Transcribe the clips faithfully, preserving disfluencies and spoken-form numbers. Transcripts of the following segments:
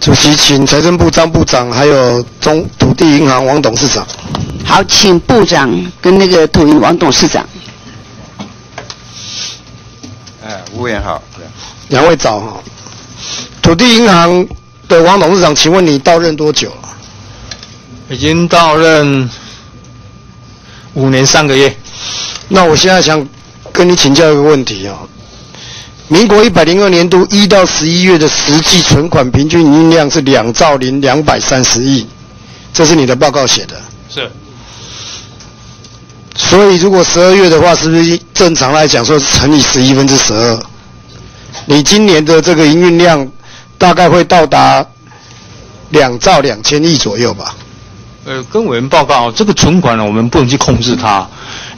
主席，请财政部张部长，还有中土地银行王董事长。好，请部长跟那个土银王董事长。哎，吴委员好，两位早哈。土地银行的王董事长，请问你到任多久了？已经到任五年三个月。那我现在想跟你请教一个问题啊、哦。 民国一百零二年度一到十一月的实际存款平均营运量是两兆零两百三十亿，这是你的报告写的。是。所以如果十二月的话，是不是正常来讲说乘以十一分之十二？你今年的这个营运量大概会到达两兆两千亿左右吧？呃，跟委员报告，这个存款呢，我们不能去控制它。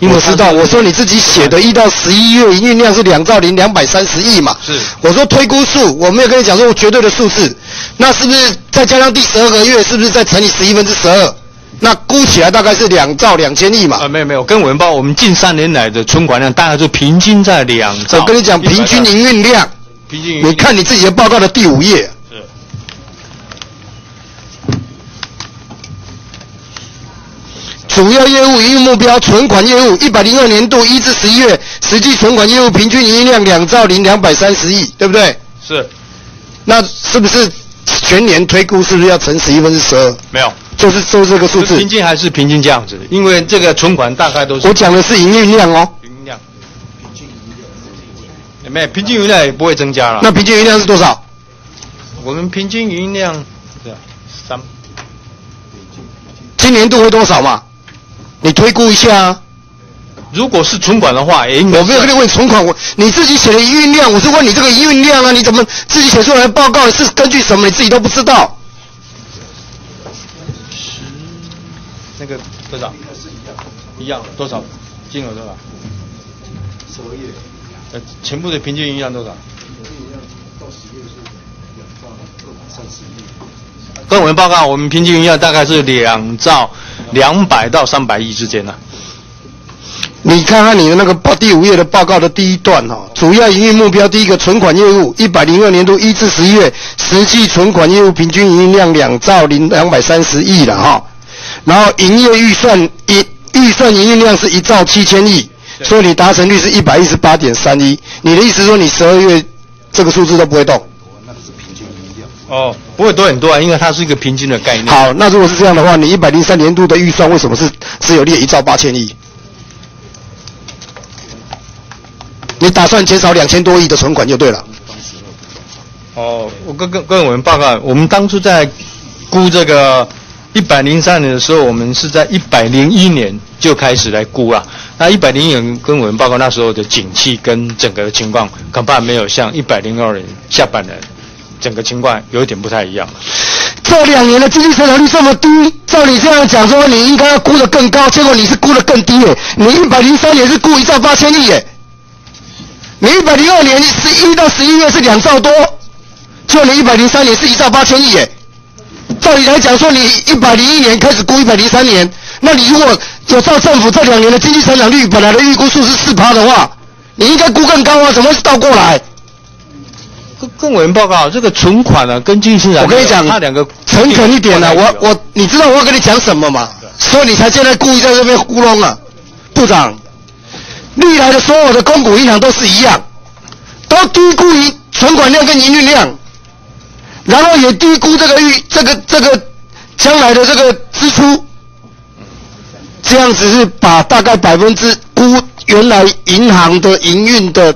因为我知道，我说你自己写的，一到十一月营运量是两兆零两百三十亿嘛。是。我说推估数，我没有跟你讲说绝对的数字。那是不是再加上第十二个月，是不是再乘以十一分之十二？那估起来大概是两兆两千亿嘛。啊、呃，没有没有，跟我们报，我们近三年来的存款量大概就平均在两兆。我跟你讲，平均营运量。平均营运量。你看你自己的报告的第五页。是。主要业务营运目标存款业务，一百零二年度一至十一月实际存款业务平均营运量两兆零两百三十亿，对不对？是。那是不是全年推估是不是要乘十一分之十二？没有，就是就是这个数字。平均还是平均这样子，因为这个存款大概都是。我讲的是营运量哦。营运量。平均营运量。没有，平均营运量也不会增加了。那平均营运量是多少？我们平均营运量是三。今年度会多少嘛？ 你推估一下啊！如果是存款的话，哎，我没有跟你问存款，我你自己写的营运量，我是问你这个营运量啊，你怎么自己写出来的报告是根据什么？你自己都不知道。十，那个多少？一样，多少？金额多少？十个月。呃，全部的平均营运量多少？平均营运量到十月是两兆二百三十亿。跟我们报告，我们平均营运量大概是两兆。 两百到三百亿之间呢、啊。你看看你的那个报第五页的报告的第一段哦，主要营运目标第一个存款业务，一百零二年度一至十一月实际存款业务平均营运量两兆零两百三十亿了哈、哦。然后营业预算一预算营运量是一兆七千亿，所以你达成率是一百一十八点三一。你的意思说你十二月这个数字都不会动？那个是平均营运量。哦。 不会多很多啊，因为它是一个平均的概念。好，那如果是这样的话，你一百零三年度的预算为什么是只有列一兆八千亿？你打算减少两千多亿的存款就对了。哦，我跟跟跟我们报告，我们当初在估这个一百零三年的时候，我们是在一百零一年就开始来估啊。那一百零一年跟我们报告那时候的景气跟整个的情况，恐怕没有像一百零二年下半年。 整个情况有点不太一样。这两年的经济成长率这么低，照你这样讲说，你应该要估得更高，结果你是估得更低耶。你一百零三年是估一兆八千亿耶，你一百零二年十一到十一月是两兆多，就你一百零三年是一兆八千亿耶。照理来讲说，你一百零一年开始估一百零三年，那你如果有照政府这两年的经济成长率本来的预估数是四趴的话，你应该估更高啊，怎么会是倒过来？ 跟委员报告，这个存款呢、啊，跟经济成长，我跟你讲，他两个诚恳一点呢、啊，我我你知道我要跟你讲什么吗？所以你才现在故意在这边糊弄啊，部长。历来的所有的公股银行都是一样，都低估于存款量跟营运量，然后也低估这个预这个这个将来的这个支出，这样子是把大概百分之估原来银行的营运的。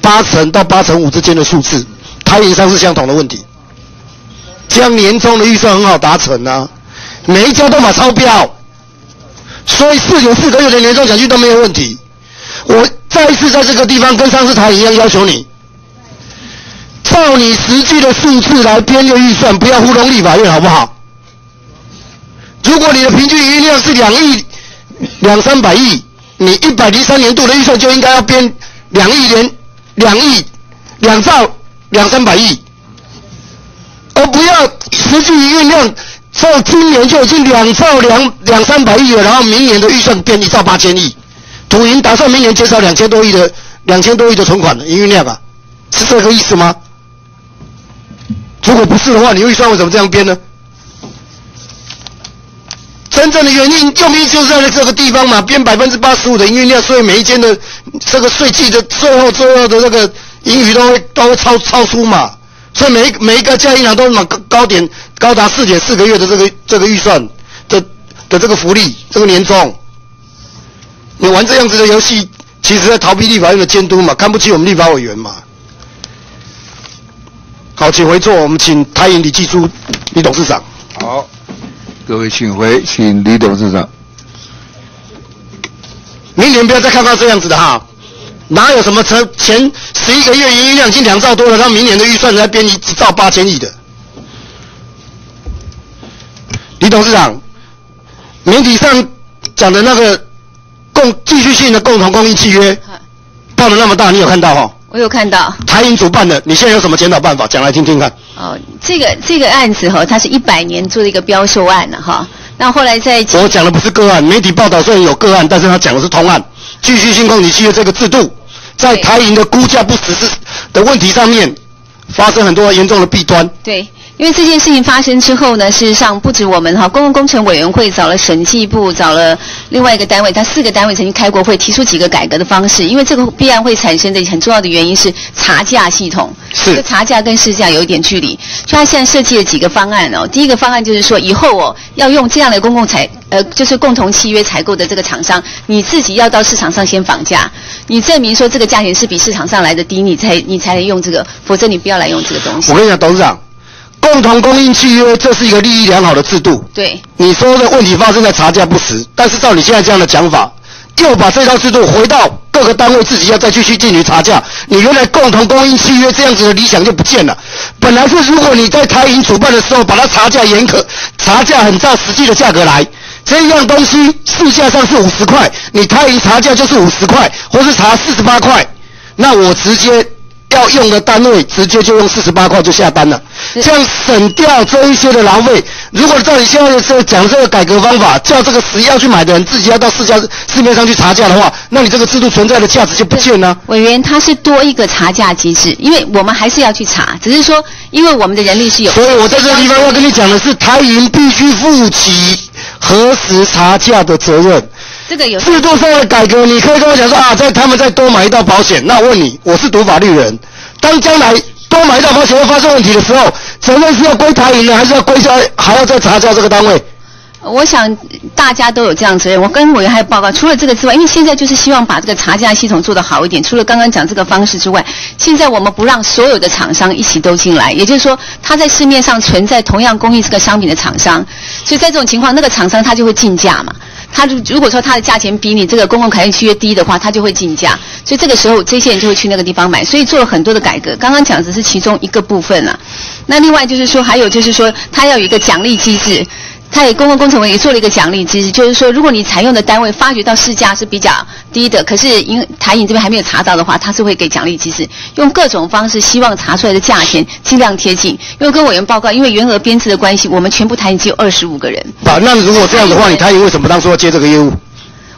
八成到八成五之间的数字，台银商是相同的问题。这样年终的预算很好达成啊，每一家都把超标，所以四点四个月的年终奖金都没有问题。我再一次在这个地方跟上次台一样要求你，照你实际的数字来编列预算，不要糊弄立法院好不好？如果你的平均营运量是两亿、两三百亿，你一百零三年度的预算就应该要编两亿元。 两亿、两兆、两三百亿，而不要实际营运量到今年就已经两兆两两三百亿了，然后明年的预算变一兆八千亿，土银打算明年减少两千多亿的两千多亿的存款营运量啊，是这个意思吗？如果不是的话，你又算我怎么这样编呢？真正的原因用意就是在这个地方嘛，编百分之八十五的营运量，所以每一间的这个税季的最后最后的那个盈余都会都会超超出嘛，所以每每一个家银行都满高点高达四点四个月的这个这个预算的的这个福利，这个年终。你玩这样子的游戏，其实在逃避立法院的监督嘛，看不起我们立法委员嘛。好，请回座，我们请台银李继书李董事长。好。各位请回，请李董事长。明年不要再看到这样子的哈，哪有什么前前十一个月营运量已经两兆多了，他明年的预算才编一兆八千亿的。李董事长，媒体上讲的那个共继续性的共同供应契约，报的那么大，你有看到哈？我有看到台银主办的，你现在有什么检讨办法？讲来听听看。哦，这个这个案子哈、哦，它是一百年做的一个标售案了、啊、哈。那后来在我讲的不是个案，媒体报道虽然有个案，但是他讲的是通案。继续性供给契约这个制度，在台银的估价不实质的问题上面，发生很多严重的弊端。对。因为这件事情发生之后呢，事实上不止我们哈，公共工程委员会找了审计部，找了另外一个单位，它四个单位曾经开过会，提出几个改革的方式。因为这个必然会产生的很重要的原因是查价系统，是这查价跟市价有一点距离，所以它现在设计了几个方案哦。第一个方案就是说，以后哦要用这样的公共采呃就是共同契约采购的这个厂商，你自己要到市场上先访价，你证明说这个价钱是比市场上来的低，你才你才能用这个，否则你不要来用这个东西。我跟你讲，董事长。共同供应契约，这是一个利益良好的制度。对，你说的问题发生在查价不实，但是照你现在这样的讲法，又把这套制度回到各个单位自己要再去去进行查价，你原来共同供应契约这样子的理想就不见了。本来是如果你在台银主办的时候，把它查价严苛，查价很照实际的价格来，这样东西市价上是五十块，你台银查价就是五十块，或是查四十八块，那我直接。要用的单位直接就用四十八块就下单了，这样省掉这一些的劳费。如果照你现在这讲这个改革方法，叫这个实要去买的人自己要到市价市面上去查价的话，那你这个制度存在的价值就不见了。委员，它是多一个查价机制，因为我们还是要去查，只是说因为我们的人力是有。所以我在这个地方要跟你讲的是，台银必须负起核实查价的责任。这个有制度上的改革，你可以跟我讲说啊，在他们再多买一道保险。那我问你，我是读法律人，当将来多买一道保险会发生问题的时候，责任是要归台银呢，还是要归下还要再查一下这个单位？我想大家都有这样责任。我跟委员还有报告，除了这个之外，因为现在就是希望把这个查价系统做得好一点。除了刚刚讲这个方式之外，现在我们不让所有的厂商一起都进来，也就是说，他在市面上存在同样供应这个商品的厂商，所以在这种情况，那个厂商他就会竞价嘛。他如果说他的价钱比你这个公共考验区越低的话，他就会竞价，所以这个时候这些人就会去那个地方买，所以做了很多的改革。刚刚讲的是其中一个部分啊，那另外就是说，还有就是说，他要有一个奖励机制。他也公共工程委也做了一个奖励机制，就是说，如果你采用的单位发觉到市价是比较低的，可是因台银这边还没有查到的话，他是会给奖励机制，用各种方式希望查出来的价钱尽量贴近。因为跟委员报告，因为员额编制的关系，我们全部台银只有二十五个人。啊，那如果这样的话，你台银为什么当初要接这个业务？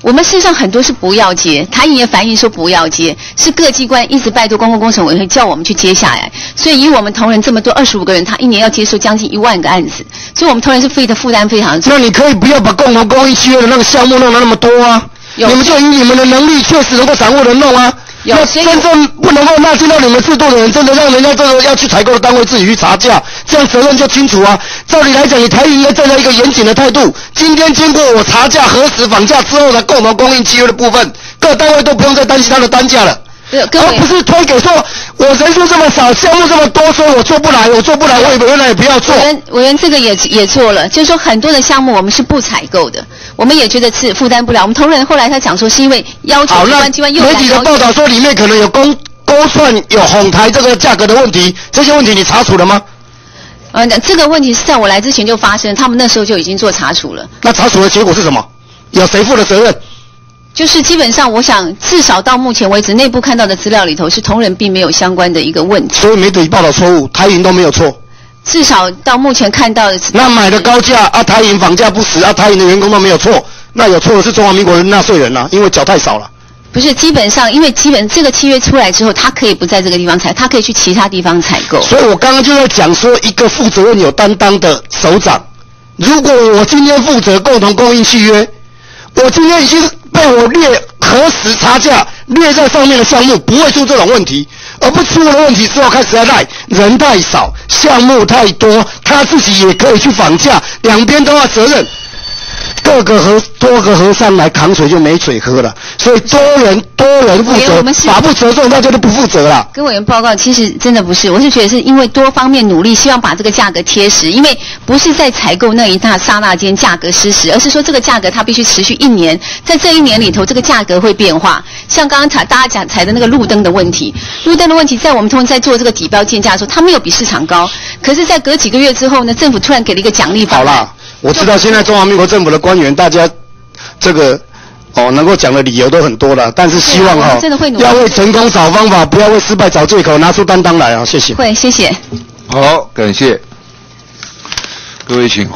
我们事实上很多是不要接，台银也反映说不要接，是各机关一直拜托公共工程委员会叫我们去接下来。所以以我们同仁这么多二十五个人，他一年要接受将近一万个案子，所以我们同仁是费的负担非常重。那你可以不要把共同公益契约的那个项目弄得那么多啊，你们就以你们的能力确实能够掌握的弄啊。那真正不能够纳进到你们制度的人，真的让人家这个要去采购的单位自己去查价，这样责任就清楚啊。照理来讲，你台银应该站在一个严谨的态度。今天经过我查价、核实、访价之后的共同供应契约的部分，各单位都不用再担心它的单价了，而不是推给说我人数这么少，项目这么多，所以我做不来，我做不来，我原来也不要做。委员，委员这个也也做了，就是说很多的项目我们是不采购的，我们也觉得是负担不了。我们同仁后来他讲说，是因为要求机关机关又来。媒体的报道说里面可能有勾勾串、有哄抬这个价格的问题，这些问题你查处了吗？呃，这个问题是在我来之前就发生，他们那时候就已经做查处了。那查处的结果是什么？有谁负的责任？就是基本上，我想至少到目前为止，内部看到的资料里头是同仁并没有相关的一个问题。所以媒体报道错误，台银都没有错。至少到目前看到的资料。那买的高价啊，台银房价不实啊，台银的员工都没有错。那有错的是中华民国的纳税人啦、啊，因为缴太少了。不是，基本上因为基本这个契约出来之后，他可以不在这个地方采，他可以去其他地方采购。所以我刚刚就在讲说，一个负责任有担当的首长，如果我今天负责共同供应契约，我今天已经被我列核实差价列在上面的项目，不会出这种问题，而不出了问题之后开始要赖人太少，项目太多，他自己也可以去绑架，两边都要责任。各个和多个和尚来扛水就没水喝了，所以多人多人负责，法不责众，大家都不负责了。跟委员报告，其实真的不是，我是觉得是因为多方面努力，希望把这个价格贴实，因为不是在采购那一大刹那间价格失实，而是说这个价格它必须持续一年，在这一年里头这个价格会变化。像刚刚大家讲采的那个路灯的问题，路灯的问题在我们通常在做这个底标建价的时候，它没有比市场高，可是在隔几个月之后呢，政府突然给了一个奖励法。好啦，我知道现在中华民国政府的官员，大家这个哦能够讲的理由都很多了，但是希望哈、哦啊、要为成功找方法，不要为失败找借口，拿出担当来啊、哦！谢谢。会，谢谢。好，感谢各位，请。